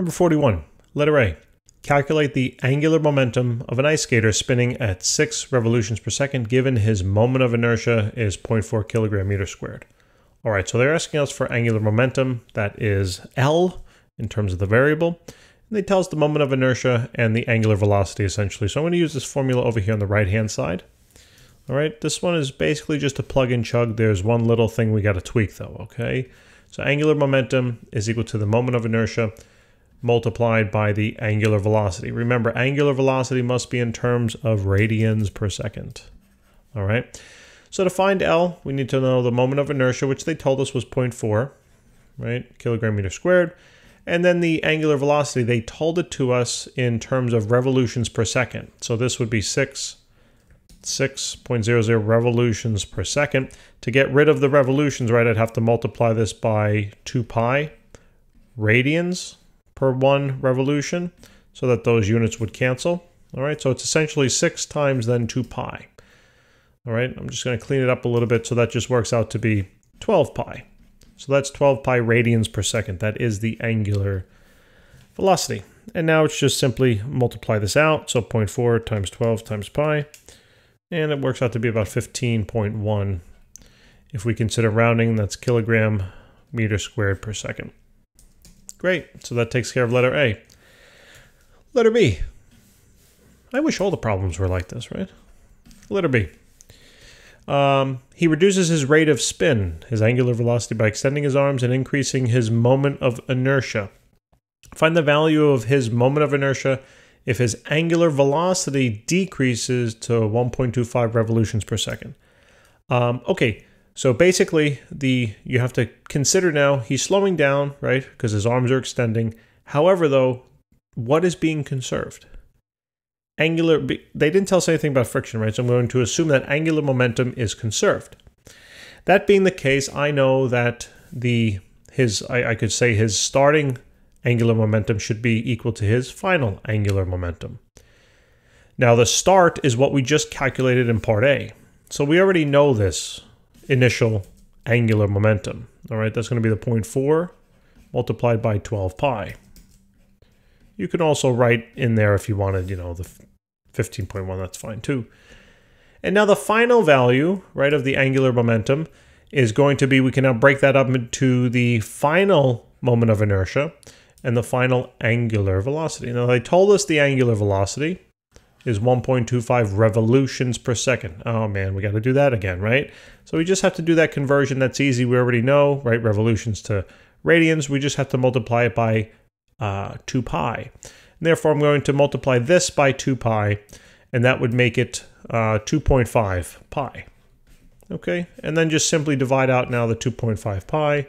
Number 41, letter A. Calculate the angular momentum of an ice skater spinning at 6 revolutions per second given his moment of inertia is 0.4 kg m². All right, so they're asking us for angular momentum. That is L in terms of the variable. And they tell us the moment of inertia and the angular velocity essentially. So I'm going to use this formula over here on the right-hand side. All right, this one is basically just a plug and chug. There's one little thing we got to tweak though, okay? So angular momentum is equal to the moment of inertia multiplied by the angular velocity. Remember, angular velocity must be in terms of radians per second. All right, so to find L, we need to know the moment of inertia, which they told us was 0.4, right, kg m², and then the angular velocity, they told it to us in terms of revolutions per second. So this would be 6.00 revolutions per second. To get rid of the revolutions, right, I'd have to multiply this by 2 pi radians per one revolution so that those units would cancel. All right, so it's essentially 6 times then 2 pi. All right, I'm just going to clean it up a little bit, so that just works out to be 12 pi. So that's 12 pi radians per second. That is the angular velocity. And now it's just simply multiply this out. So 0.4 times 12 times pi. And it works out to be about 15.1. If we consider rounding, that's kg m² per second. Great, so that takes care of letter A. Letter B. I wish all the problems were like this, right? Letter B. He reduces his rate of spin, his angular velocity, by extending his arms and increasing his moment of inertia. Find the value of his moment of inertia if his angular velocity decreases to 1.25 revolutions per second. Okay. So basically, you have to consider now, he's slowing down, right? Because his arms are extending. However, though, what is being conserved? They didn't tell us anything about friction, right? So I'm going to assume that angular momentum is conserved. That being the case, I know that I could say his starting angular momentum should be equal to his final angular momentum. Now, the start is what we just calculated in part A. So we already know this initial angular momentum. All right, that's going to be the 0.4 multiplied by 12 pi. You can also write in there if you wanted, you know, the 15.1, that's fine too. And now the final value, right, of the angular momentum is going to be, we can now break that up into the final moment of inertia and the final angular velocity. Now they told us the angular velocity is 1.25 revolutions per second. Oh man, we got to do that again, right? So we just have to do that conversion. That's easy. We already know, right? Revolutions to radians. We just have to multiply it by 2 pi. And therefore, I'm going to multiply this by 2 pi, and that would make it 2.5 pi. Okay, and then just simply divide out now the 2.5 pi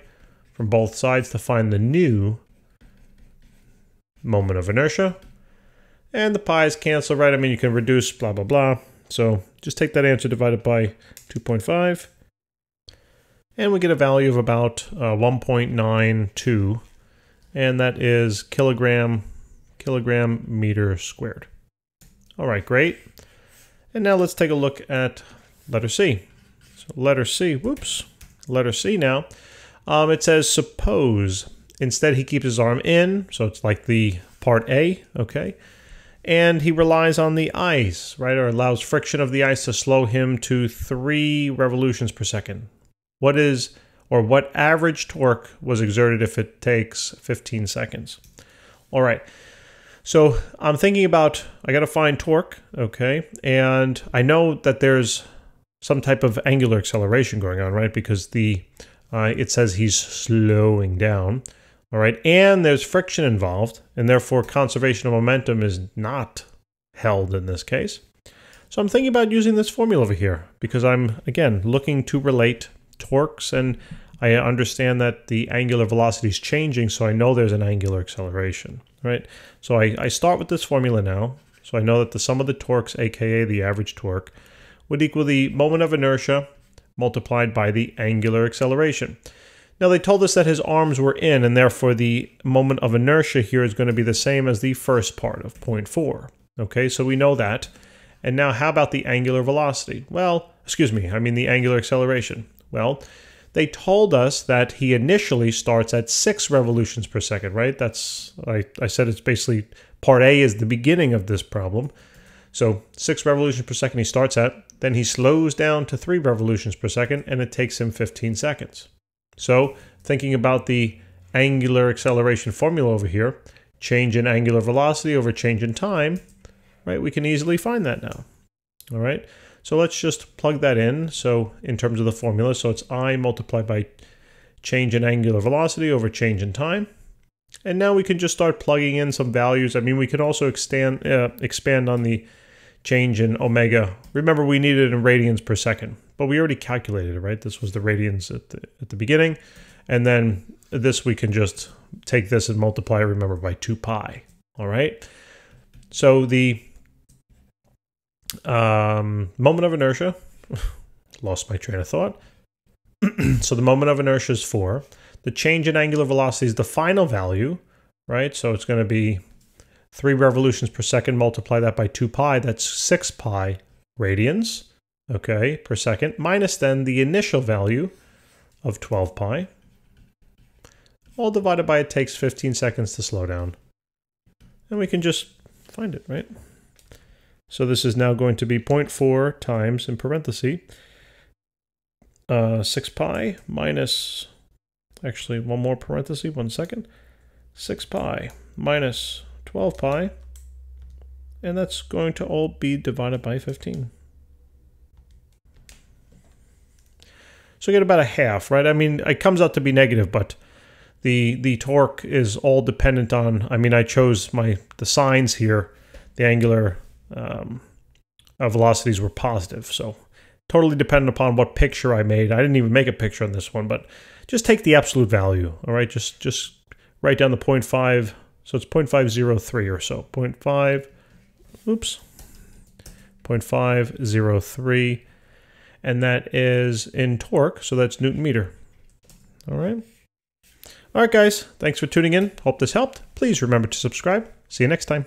from both sides to find the new moment of inertia. And the pi's cancel, right? I mean, you can reduce blah, blah, blah. So just take that answer, divide it by 2.5. And we get a value of about 1.92. And that is kg m². All right, great. And now let's take a look at letter C. So letter C, whoops, letter C now. It says, suppose instead he keeps his arm in. So it's like the part A, okay? And he relies on the ice, right, or allows friction of the ice to slow him to 3 revolutions per second. What average torque was exerted if it takes 15 seconds? All right, so I'm thinking about, I got to find torque, okay? And I know that there's some type of angular acceleration going on, right? Because it says he's slowing down. All right, and there's friction involved, and therefore conservation of momentum is not held in this case. So I'm thinking about using this formula over here because I'm, again, looking to relate torques, and I understand that the angular velocity is changing, so I know there's an angular acceleration, right? So I start with this formula now. So I know that the sum of the torques, aka the average torque, would equal the moment of inertia multiplied by the angular acceleration. Now they told us that his arms were in, and therefore the moment of inertia here is going to be the same as the first part of 0.4. Okay, so we know that. And now how about the angular velocity? Well, excuse me, I mean the angular acceleration. Well, They told us that he initially starts at 6 revolutions per second, right? That's, I said it's basically part A is the beginning of this problem. So 6 revolutions per second he starts at, then he slows down to 3 revolutions per second, and it takes him 15 seconds. So thinking about the angular acceleration formula over here, change in angular velocity over change in time, right? We can easily find that now. All right, so let's just plug that in. So in terms of the formula, so it's I multiplied by change in angular velocity over change in time. And now we can just start plugging in some values. I mean, we can also expand on the change in omega. Remember, we need it in radians per second, but we already calculated it, right? This was the radians at the beginning. And then this, we can just take this and multiply, remember, by 2 pi. All right. So the moment of inertia, lost my train of thought. So the moment of inertia is 4. The change in angular velocity is the final value, right? So it's going to be 3 revolutions per second, multiply that by 2 pi, that's 6 pi radians, okay, per second, minus then the initial value of 12 pi, all divided by, it takes 15 seconds to slow down. And we can just find it, right? So this is now going to be 0.4 times, in parentheses, 6 pi minus, actually one more parenthesis, 1 second, 6 pi minus 12 pi, and that's going to all be divided by 15. So you get about a half, right? I mean, it comes out to be negative, but the torque is all dependent on, I mean, I chose the signs here, the angular velocities were positive, so totally dependent upon what picture I made. I didn't even make a picture on this one, but just take the absolute value, all right? Just write down the 0.5, so it's 0.503 or so, 0.5, oops, 0.503, and that is in torque, so that's Newton meter, all right? All right, guys, thanks for tuning in. Hope this helped. Please remember to subscribe. See you next time.